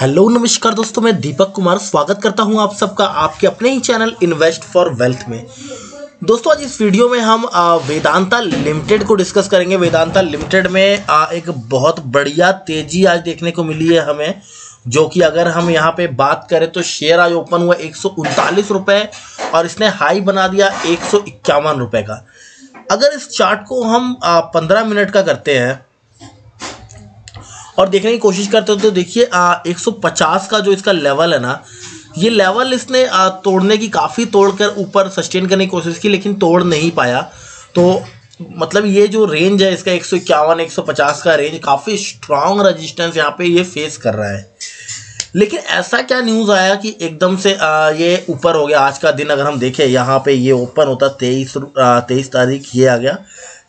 Hello नमस्कार दोस्तों, मैं दीपक कुमार स्वागत करता हूं आप सबका आपके अपने ही चैनल इन्वेस्ट फॉर वेल्थ में। दोस्तों आज इस वीडियो में हम वेदांता लिमिटेड को डिस्कस करेंगे। वेदांता लिमिटेड में एक बहुत बढ़िया तेजी आज देखने को मिली है हमें, जो कि अगर हम यहाँ पे बात करें तो शेयर आज ओपन हुआ 139 रुपये और इसने हाई बना दिया 151 रुपये का। अगर इस चार्ट को हम 15 मिनट का करते हैं और देखने की कोशिश करते हो तो देखिए 150 का जो इसका लेवल है ना, ये लेवल इसने तोड़ने की काफ़ी तोड़कर ऊपर सस्टेन करने की कोशिश की लेकिन तोड़ नहीं पाया। तो मतलब ये जो रेंज है इसका 151-150 का रेंज काफ़ी स्ट्रांग रेजिस्टेंस यहाँ पे ये फेस कर रहा है। लेकिन ऐसा क्या न्यूज़ आया कि एकदम से ये ऊपर हो गया। आज का दिन अगर हम देखें, यहाँ पे ये ओपन होता 23 तारीख ये आ गया,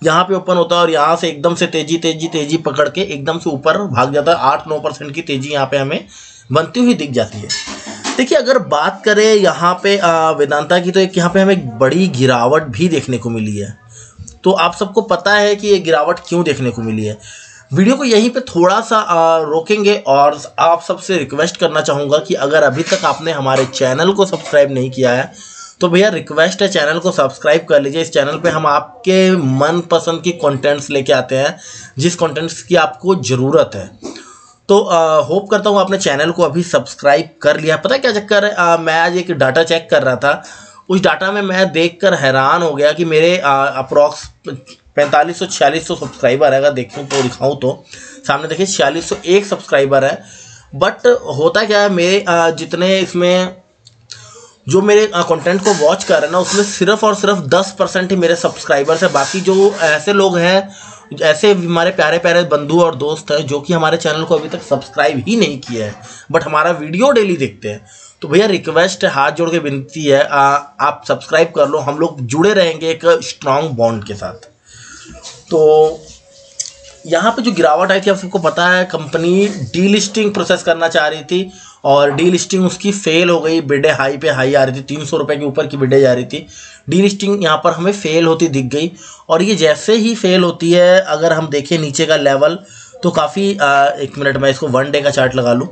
यहाँ पे ओपन होता है और यहाँ से एकदम से तेजी पकड़ के एकदम से ऊपर भाग जाता है। 8-9% की तेजी यहाँ पे हमें बनती हुई दिख जाती है। देखिए अगर बात करें यहाँ पे वेदांता की तो एक यहाँ पे हमें एक बड़ी गिरावट भी देखने को मिली है। तो आप सबको पता है कि ये गिरावट क्यों देखने को मिली है। वीडियो को यहीं पे थोड़ा सा रोकेंगे और आप सबसे रिक्वेस्ट करना चाहूँगा कि अगर अभी तक आपने हमारे चैनल को सब्सक्राइब नहीं किया है तो भैया रिक्वेस्ट है चैनल को सब्सक्राइब कर लीजिए। इस चैनल पे हम आपके मनपसंद की कंटेंट्स लेके आते हैं, जिस कंटेंट्स की आपको ज़रूरत है। तो होप करता हूँ आपने चैनल को अभी सब्सक्राइब कर लिया। पता है क्या चक्कर है, मैं आज एक डाटा चेक कर रहा था, उस डाटा में मैं देखकर हैरान हो गया कि मेरे अप्रॉक्स 4500-4600 सब्सक्राइबर है। अगर देखूँ तो दिखाऊँ तो सामने देखिए 4601 सब्सक्राइबर है। बट होता क्या है, मेरे जितने इसमें जो मेरे कंटेंट को वॉच कर रहे हैं ना, उसमें सिर्फ और सिर्फ 10% ही मेरे सब्सक्राइबर्स हैं। बाकी जो ऐसे लोग हैं, ऐसे हमारे प्यारे प्यारे बंधु और दोस्त हैं जो कि हमारे चैनल को अभी तक सब्सक्राइब ही नहीं किया है बट हमारा वीडियो डेली देखते हैं। तो भैया रिक्वेस्ट है, हाथ जोड़ के विनती है, आप सब्सक्राइब कर लो, हम लोग जुड़े रहेंगे एक स्ट्रांग बॉन्ड के साथ। तो यहाँ पे जो गिरावट आई थी आप सबको पता है, कंपनी डीलिस्टिंग प्रोसेस करना चाह रही थी और डीलिस्टिंग उसकी फेल हो गई। बिडे हाई पे हाई आ रही थी, 300 रुपये के ऊपर की बिडे जा रही थी। डीलिस्टिंग यहाँ पर हमें फेल होती दिख गई और ये जैसे ही फेल होती है, अगर हम देखें नीचे का लेवल तो काफ़ी, एक मिनट मैं इसको 1 डे का चार्ट लगा लूँ।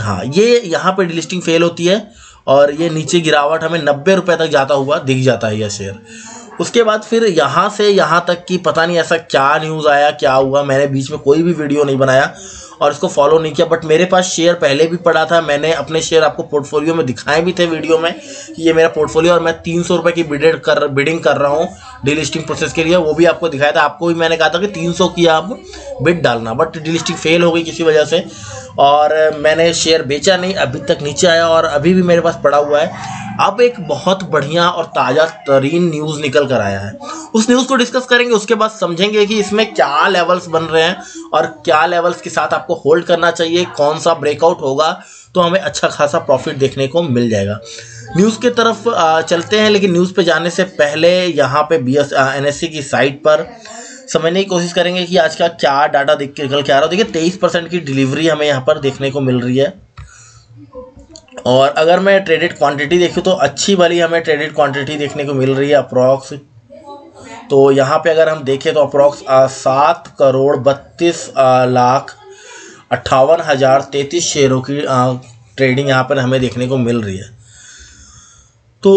हाँ, ये यहाँ पर डीलिस्टिंग फेल होती है और ये नीचे गिरावट हमें 90 रुपये तक जाता हुआ दिख जाता है यह शेयर। उसके बाद फिर यहाँ से यहाँ तक कि पता नहीं ऐसा क्या न्यूज़ आया, क्या हुआ। मैंने बीच में कोई भी वीडियो नहीं बनाया और इसको फॉलो नहीं किया, बट मेरे पास शेयर पहले भी पड़ा था। मैंने अपने शेयर आपको पोर्टफोलियो में दिखाए भी थे वीडियो में कि ये मेरा पोर्टफोलियो और मैं 300 रुपये की बिडिंग कर रहा हूँ डीलिस्टिंग प्रोसेस के लिए। वो भी आपको दिखाया था, आपको भी मैंने कहा था कि 300 की आप बिड डालना, बट डीलिस्टिंग फेल हो गई किसी वजह से और मैंने शेयर बेचा नहीं। अभी तक नीचे आया और अभी भी मेरे पास पड़ा हुआ है। अब एक बहुत बढ़िया और ताज़ा तरीन न्यूज़ निकल कर आया है, उस न्यूज़ को डिस्कस करेंगे। उसके बाद समझेंगे कि इसमें क्या लेवल्स बन रहे हैं और क्या लेवल्स के साथ आपको होल्ड करना चाहिए, कौन सा ब्रेकआउट होगा तो हमें अच्छा खासा प्रॉफिट देखने को मिल जाएगा। न्यूज़ के तरफ चलते हैं, लेकिन न्यूज़ पे जाने से पहले यहाँ पे BSNL की साइट पर समझने की कोशिश करेंगे कि आज का क्या डाटा देख के निकल के आ रहा है। देखिए 23% की डिलीवरी हमें यहाँ पर देखने को मिल रही है और अगर मैं ट्रेडेड क्वांटिटी देखूँ तो अच्छी वाली हमें ट्रेडेड क्वांटिटी देखने को मिल रही है अप्रॉक्स। तो यहाँ पे अगर हम देखें तो अप्रॉक्स 7,32,58,033 शेयरों की ट्रेडिंग यहाँ पर हमें देखने को मिल रही है। तो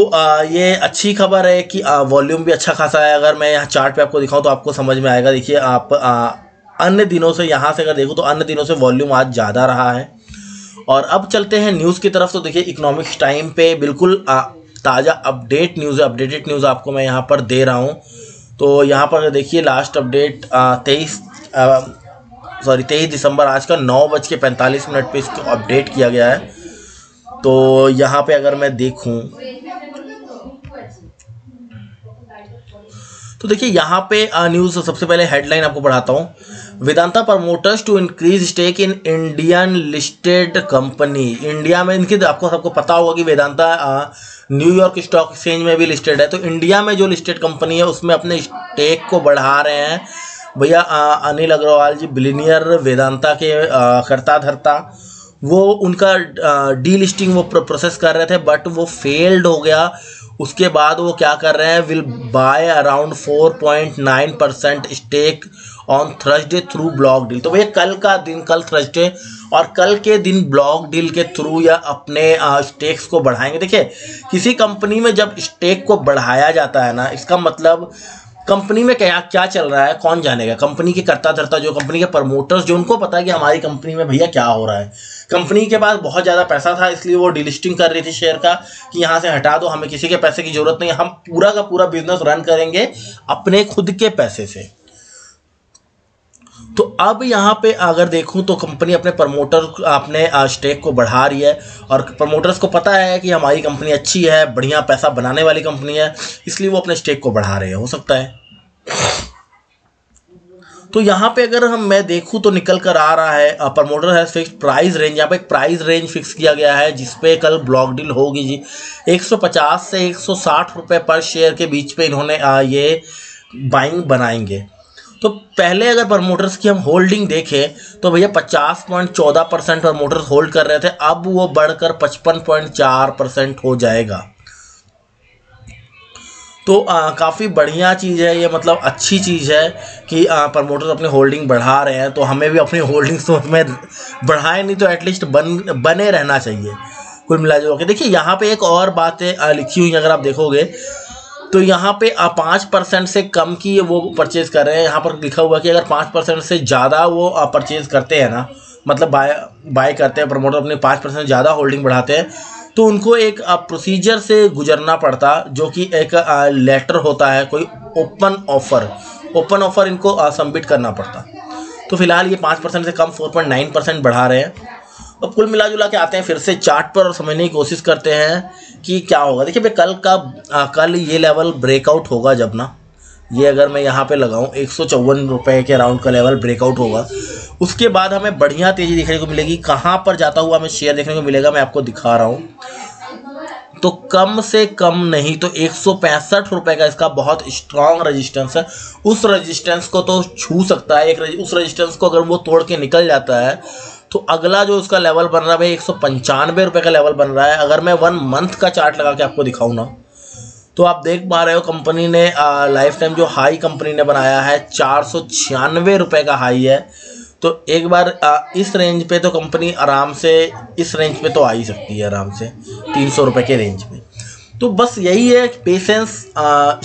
ये अच्छी खबर है कि वॉल्यूम भी अच्छा खासा है। अगर मैं यहाँ चार्ट पे आपको दिखाऊँ तो आपको समझ में आएगा। देखिए आप अन्य दिनों से यहाँ से अगर देखो तो अन्य दिनों से वॉल्यूम आज ज़्यादा रहा है। और अब चलते हैं न्यूज़ की तरफ। तो देखिए इकोनॉमिक टाइम पे बिल्कुल ताज़ा अपडेटेड न्यूज़ आपको मैं यहाँ पर दे रहा हूँ। तो यहाँ पर देखिए लास्ट अपडेट 23 दिसंबर आज का 9:45 पर इसको अपडेट किया गया है। तो यहाँ पे अगर मैं देखूँ तो देखिए यहाँ पे न्यूज़ सबसे पहले हेडलाइन आपको पढ़ाता हूँ। Vedanta promoters to increase stake in Indian listed company. India में इनकी आपको सबको पता होगा कि वेदांता न्यूयॉर्क स्टॉक एक्सचेंज में भी लिस्टेड है। तो इंडिया में जो लिस्टेड कंपनी है उसमें अपने स्टेक को बढ़ा रहे हैं भैया अनिल अग्रवाल जी, बिलिनियर वेदांता के करता धरता। वो उनका डीलिस्टिंग वो प्रोसेस कर रहे थे बट वो फेल्ड हो गया। उसके बाद वो क्या कर रहे हैं, will buy around 4.9% stake on Thursday through block deal. तो भैया कल का दिन, कल थर्सडे और कल के दिन ब्लॉक डील के थ्रू या अपने स्टेक्स को बढ़ाएंगे। देखिए किसी कंपनी में जब स्टेक को बढ़ाया जाता है ना, इसका मतलब कंपनी में क्या क्या चल रहा है कौन जानेगा। कंपनी के कर्ता धर्ता जो कंपनी के प्रमोटर्स जो, उनको पता है कि हमारी कंपनी में भैया क्या हो रहा है। कंपनी के पास बहुत ज़्यादा पैसा था इसलिए वो डिलिस्टिंग कर रही थी शेयर का कि यहाँ से हटा दो, हमें किसी के पैसे की ज़रूरत नहीं, हम पूरा का पूरा बिजनेस रन करेंगे अपने खुद के पैसे से। तो अब यहाँ पे अगर देखूँ तो कंपनी अपने प्रमोटर अपने स्टेक को बढ़ा रही है और प्रमोटर्स को पता है कि हमारी कंपनी अच्छी है, बढ़िया पैसा बनाने वाली कंपनी है, इसलिए वो अपने स्टेक को बढ़ा रहे हैं, हो सकता है। तो यहाँ पे अगर हम मैं देखूँ तो निकल कर आ रहा है प्रमोटर है फिक्स प्राइस रेंज, यहाँ पे एक प्राइस रेंज फिक्स किया गया है जिसपे कल ब्लॉक डील होगी जी। 150 से 160 रुपये पर शेयर के बीच पे इन्होंने ये बाइंग बनाएंगे। तो पहले अगर प्रमोटर्स की हम होल्डिंग देखें तो भैया 50.14% प्रमोटर्स होल्ड कर रहे थे, अब वो बढ़कर 55.4% हो जाएगा। तो काफ़ी बढ़िया चीज़ है ये, मतलब अच्छी चीज़ है कि प्रमोटर्स अपनी होल्डिंग बढ़ा रहे हैं। तो हमें भी अपनी होल्डिंग्स में बढ़ाए नहीं तो एटलीस्ट बने रहना चाहिए कुल मिला जुला के। देखिए यहाँ पे एक और बातें लिखी हुई अगर आप देखोगे तो यहाँ पे 5% से कम की वो परचेज़ कर रहे हैं। यहाँ पर लिखा हुआ कि अगर 5% से ज़्यादा वो परचेज़ करते हैं ना, मतलब बाय करते हैं प्रमोटर अपने 5% से ज़्यादा होल्डिंग बढ़ाते हैं तो उनको एक प्रोसीजर से गुजरना पड़ता जो कि एक लेटर होता है, कोई ओपन ऑफ़र इनको सबमिट करना पड़ता। तो फिलहाल ये 5% से कम 4.9% बढ़ा रहे हैं। अब कुल मिला जुला के आते हैं फिर से चार्ट पर और समझने की कोशिश करते हैं कि क्या होगा। देखिए भाई कल ये लेवल ब्रेकआउट होगा जब ना, ये अगर मैं यहाँ पे लगाऊँ 154 रुपये के अराउंड का लेवल ब्रेकआउट होगा, उसके बाद हमें बढ़िया तेज़ी देखने को मिलेगी। कहाँ पर जाता हुआ हमें शेयर देखने को मिलेगा मैं आपको दिखा रहा हूँ। तो कम से कम नहीं तो 165 रुपये का इसका बहुत स्ट्रॉन्ग रजिस्टेंस है, उस रजिस्टेंस को तो छू सकता है। उस रजिस्टेंस को अगर वो तोड़ के निकल जाता है तो अगला जो उसका लेवल बन रहा है भाई 195 रुपये का लेवल बन रहा है। अगर मैं 1 मंथ का चार्ट लगा के आपको दिखाऊँ ना तो आप देख पा रहे हो कंपनी ने लाइफ टाइम जो हाई कंपनी ने बनाया है 496 रुपये का हाई है। तो एक बार इस रेंज पे तो कंपनी आराम से इस रेंज पे तो आ ही सकती है, आराम से 300 रुपये के रेंज पे। तो बस यही है पेशेंस,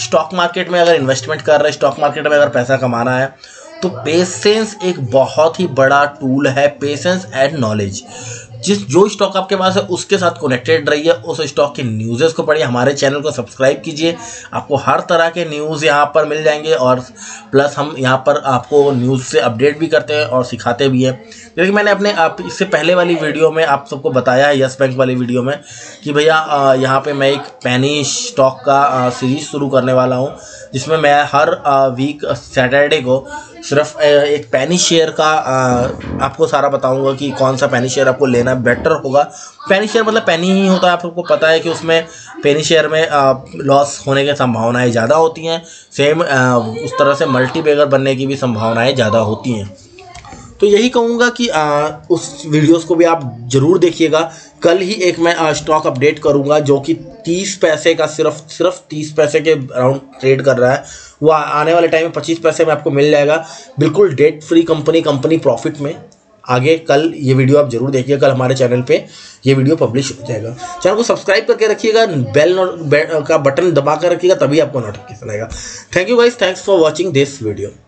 स्टॉक मार्केट में अगर इन्वेस्टमेंट कर रहे हैं, स्टॉक मार्केट में अगर पैसा कमाना है तो पेशेंस एक बहुत ही बड़ा टूल है। पेशेंस एंड नॉलेज, जो स्टॉक आपके पास है उसके साथ कनेक्टेड रहिए, उस स्टॉक की न्यूज़ेस को पढ़िए। हमारे चैनल को सब्सक्राइब कीजिए, आपको हर तरह के न्यूज़ यहाँ पर मिल जाएंगे और प्लस हम यहाँ पर आपको न्यूज़ से अपडेट भी करते हैं और सिखाते भी हैं। जैसे मैंने अपने इससे पहले वाली वीडियो में आप सबको बताया है, यस बैंक वाली वीडियो में, कि भैया यहाँ पर मैं एक पैनी स्टॉक का सीरीज़ शुरू करने वाला हूँ जिसमें मैं हर वीक सैटरडे को सिर्फ एक पैनी शेयर का आपको सारा बताऊंगा कि कौन सा पैनी शेयर आपको लेना बेटर होगा। पैनी शेयर मतलब पैनी ही होता है, आपको पता है कि उसमें पैनी शेयर में लॉस होने की संभावनाएं ज़्यादा होती हैं, सेम उस तरह से मल्टी बैगर बनने की भी संभावनाएं ज़्यादा होती हैं। तो यही कहूँगा कि उस वीडियोस को भी आप ज़रूर देखिएगा। कल ही एक मैं स्टॉक अपडेट करूँगा जो कि 30 पैसे का सिर्फ 30 पैसे के अराउंड ट्रेड कर रहा है, वो आने वाले टाइम में 25 पैसे में आपको मिल जाएगा, बिल्कुल डेट फ्री कंपनी प्रॉफिट में। आगे कल ये वीडियो आप जरूर देखिए, कल हमारे चैनल पे ये वीडियो पब्लिश हो जाएगा। चैनल को सब्सक्राइब करके रखिएगा, बेल का बटन दबा कर रखिएगा, तभी आपको नोटिफिकेशन आएगा। Thank you guys, thanks for watching this video.